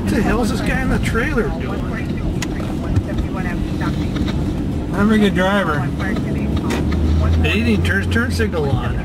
What the hell is this guy in the trailer doing? I'm a good driver. He didn't turn his turn signal on.